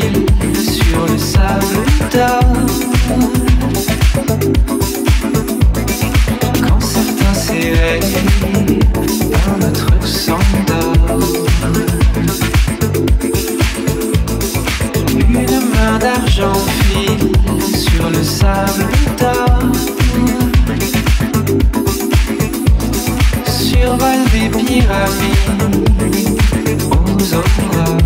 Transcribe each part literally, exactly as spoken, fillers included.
fil sur le sable tard. Quand certains s'éveillent, un autre s'endort. Une main d'argent file sur le sable tard. Survol des pyramides aux endroits.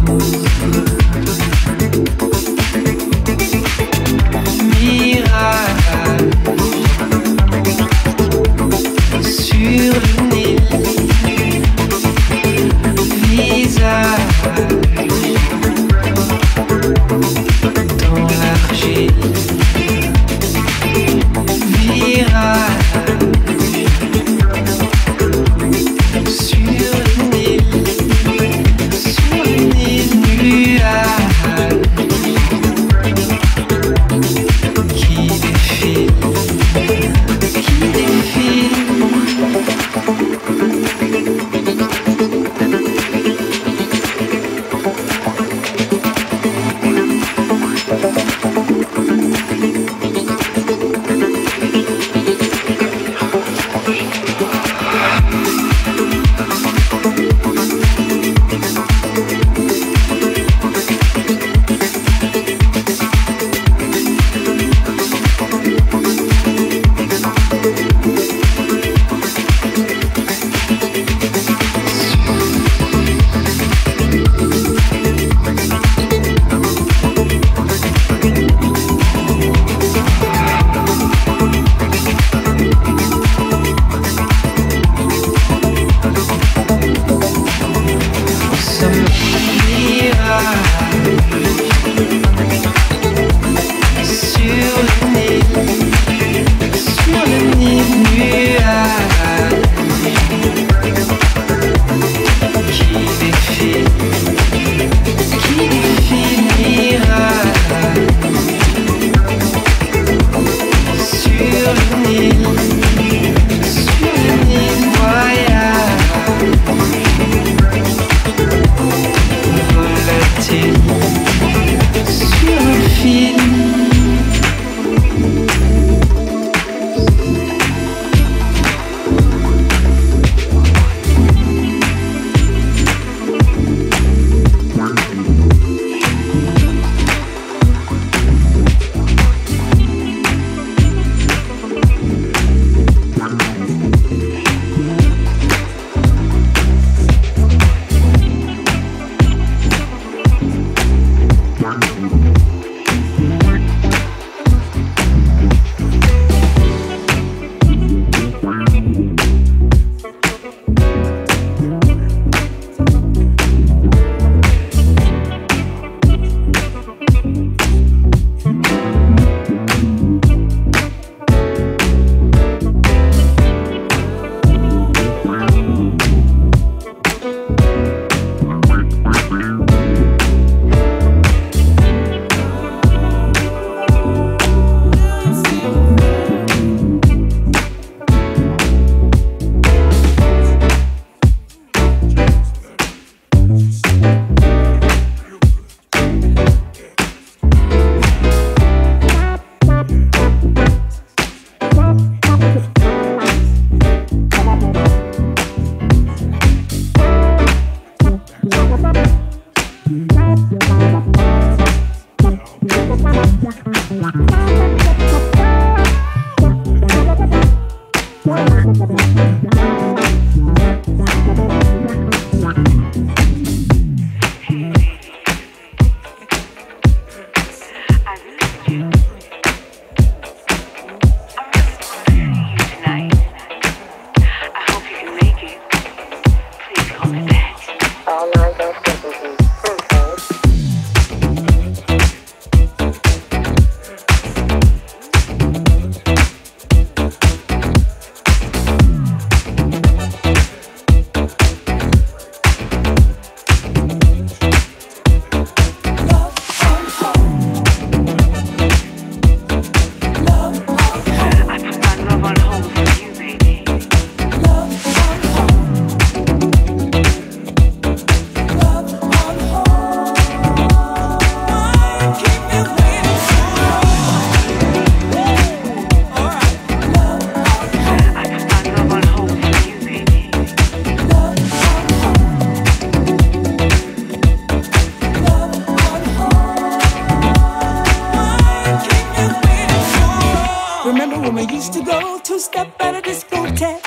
two-step at a discotheque.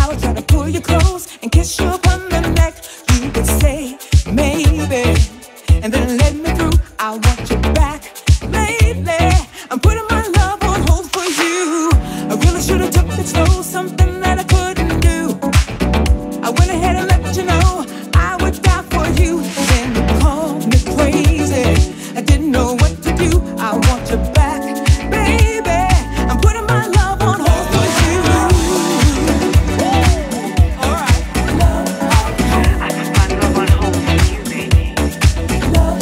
I would try to pull you close and kiss you upon the neck. You would say, maybe, and then let me through. I want you back, lately. I'm putting my love on hold for you. I really should have took it slow, something that I couldn't do. I went ahead and let you know I would die for you. Then you called me crazy, I didn't know what to do. I want you back. Love.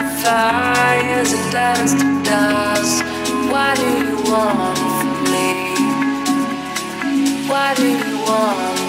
my fire's and dance to dust. Why do you want from me? Why do you want?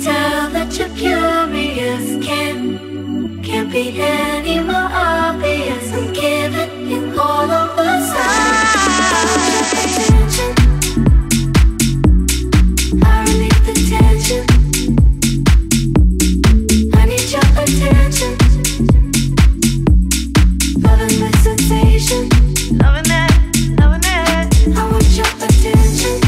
tell that you're curious can, can't be any more obvious. I'm giving you all of us. Attention, I relieve the tension. I need your attention. Loving my sensation. Loving that, loving that. I want your attention.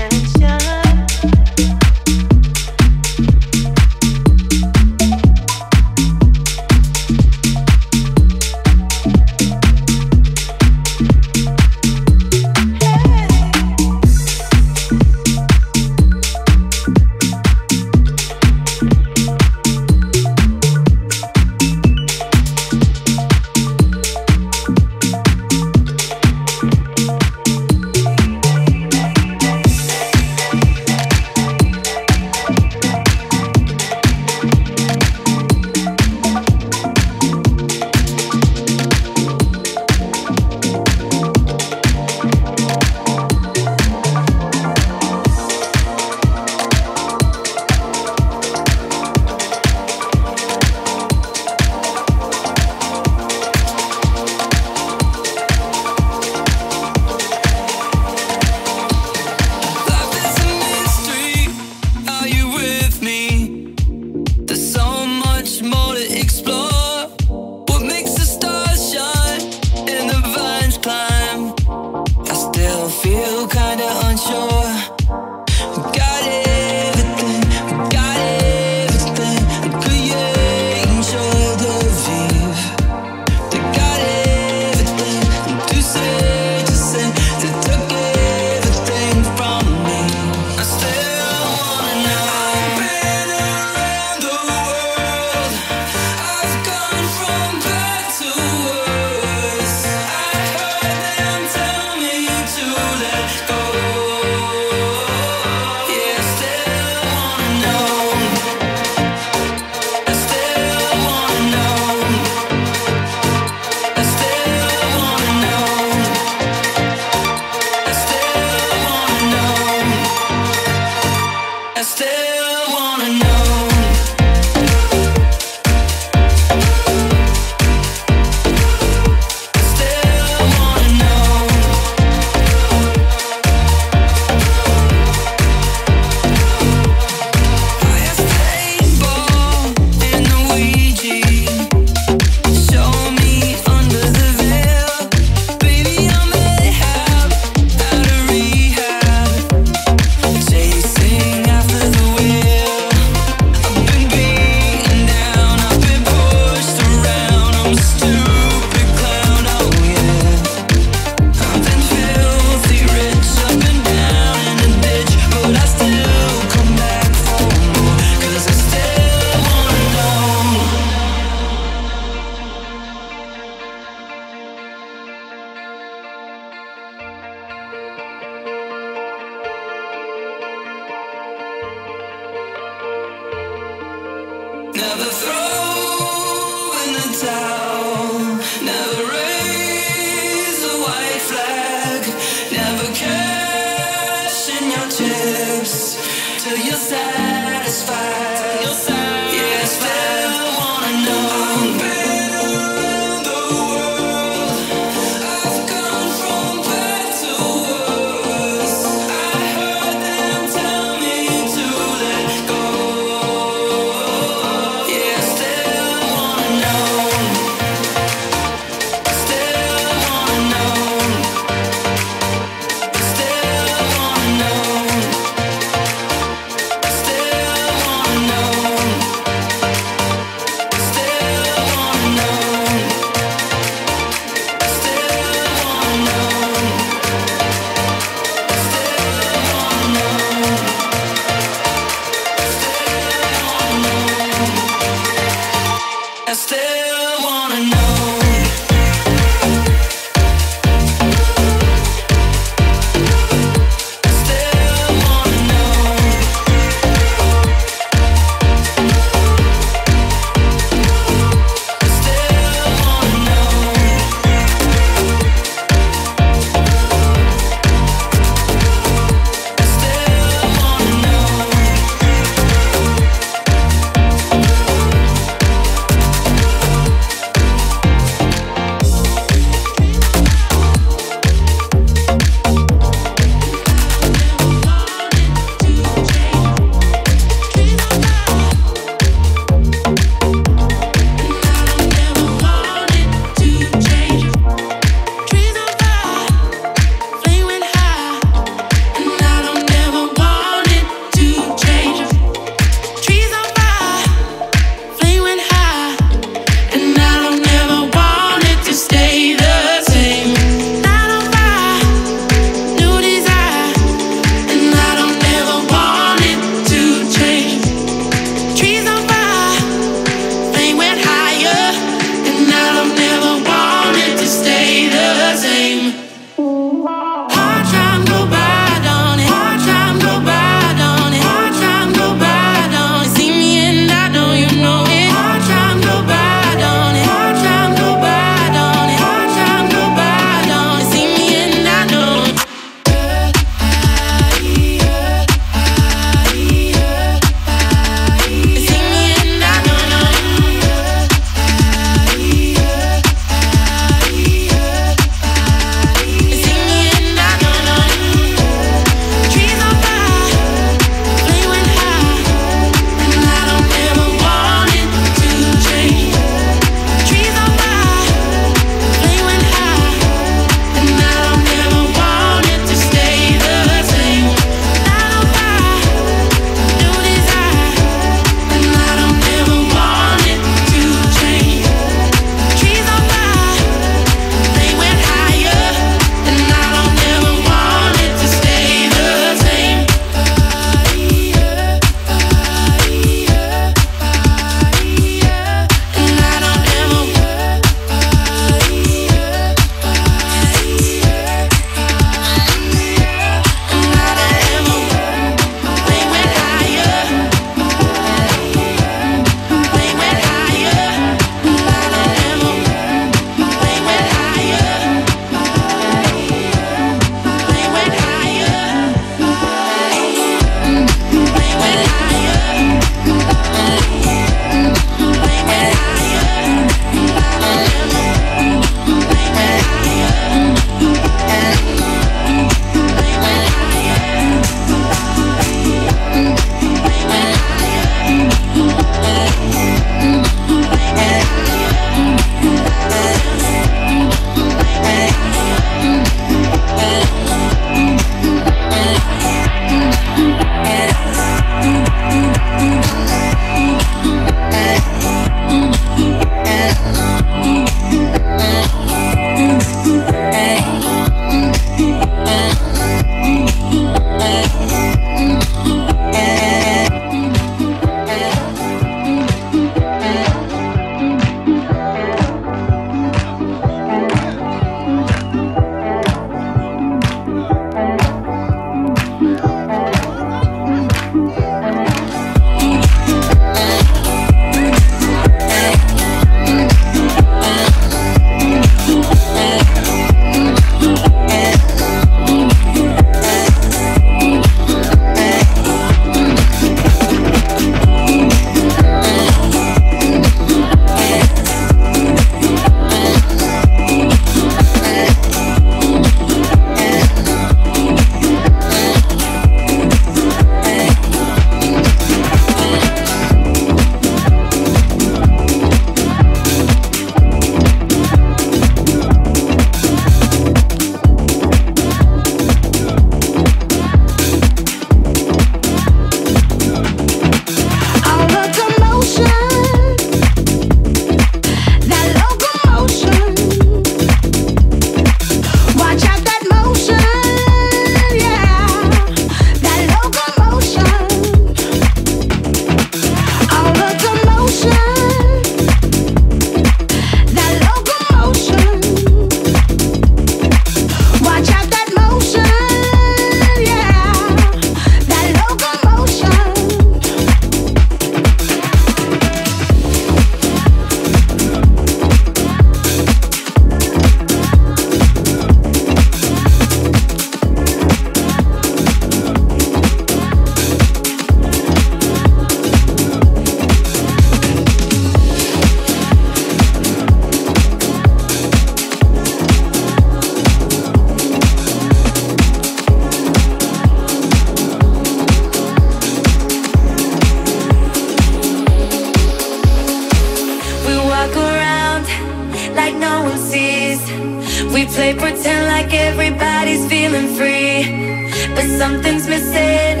We play pretend like everybody's feeling free, but something's missing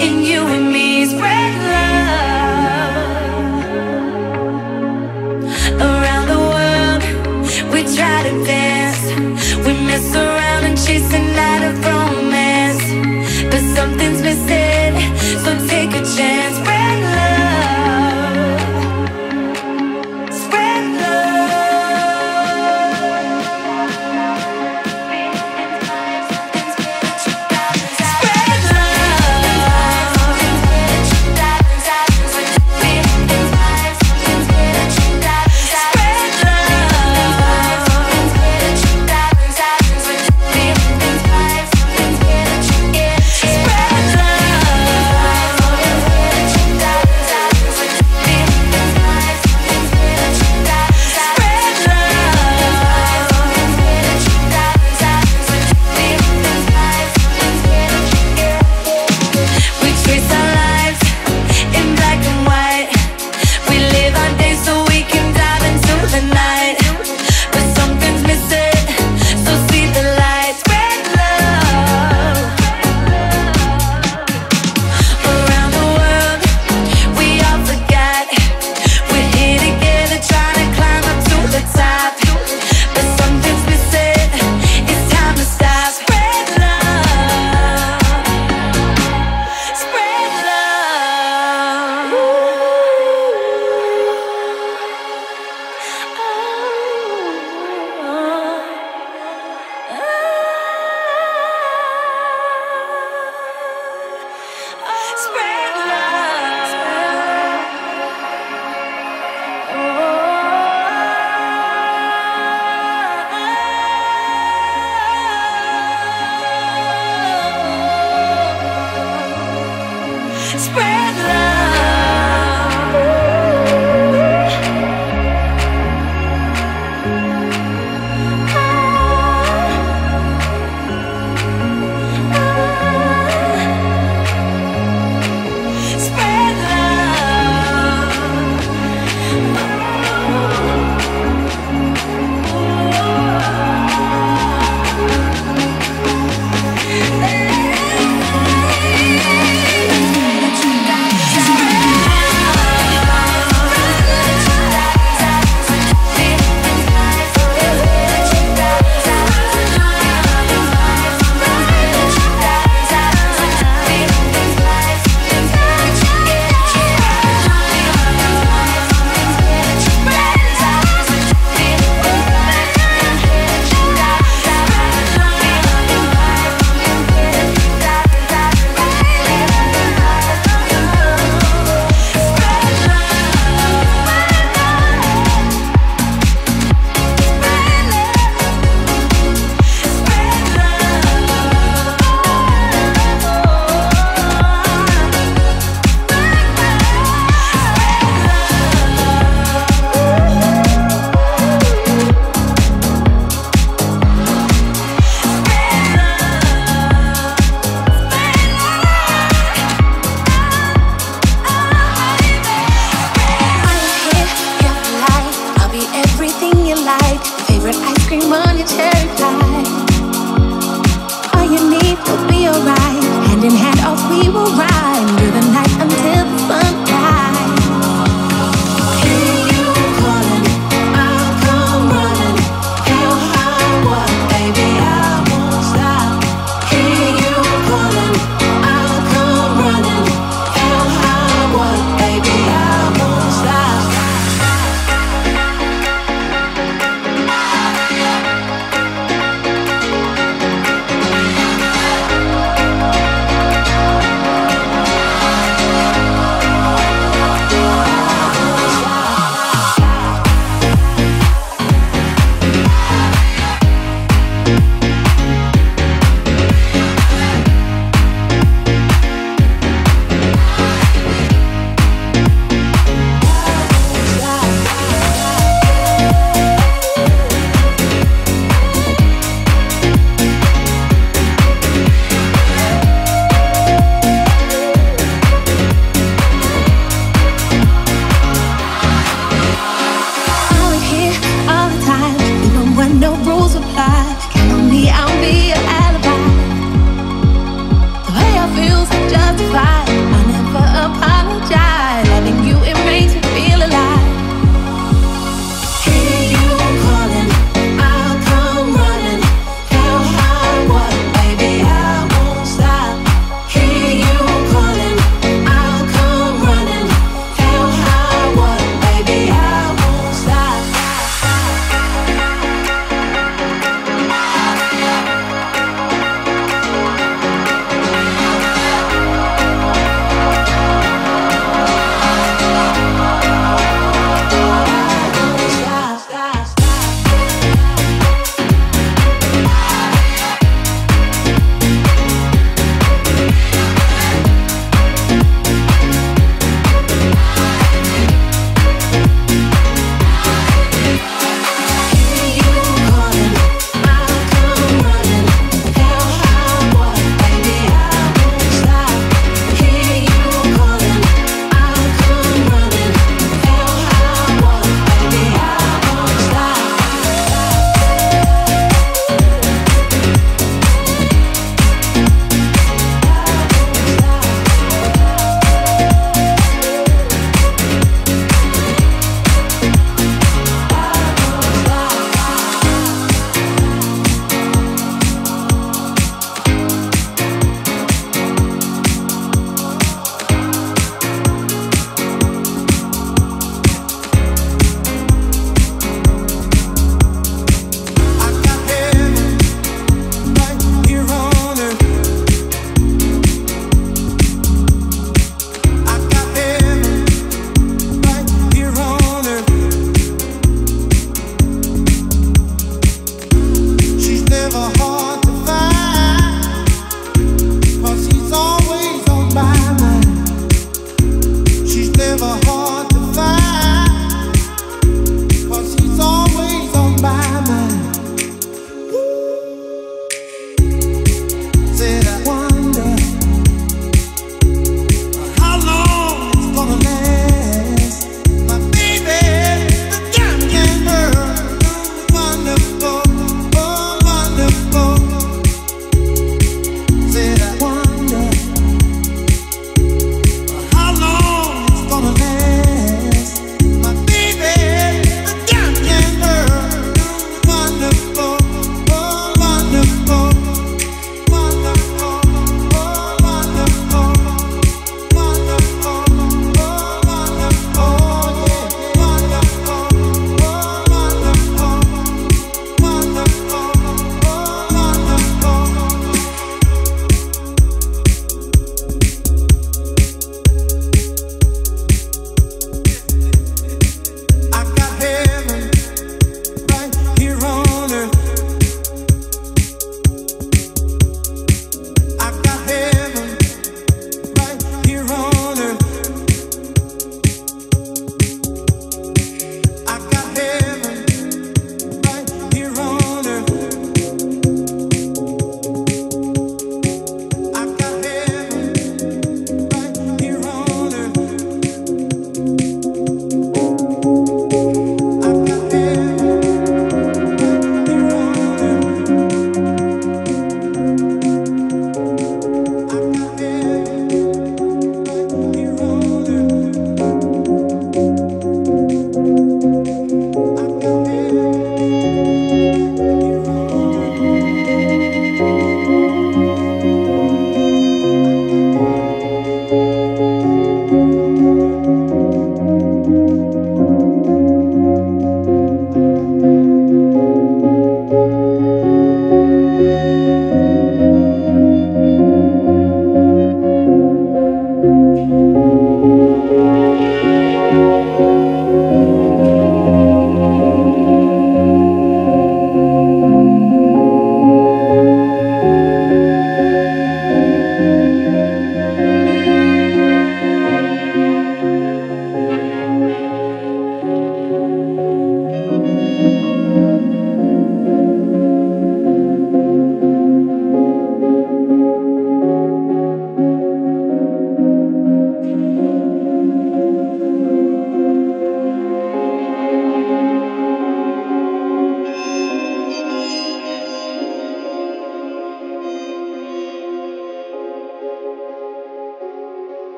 in you and me's.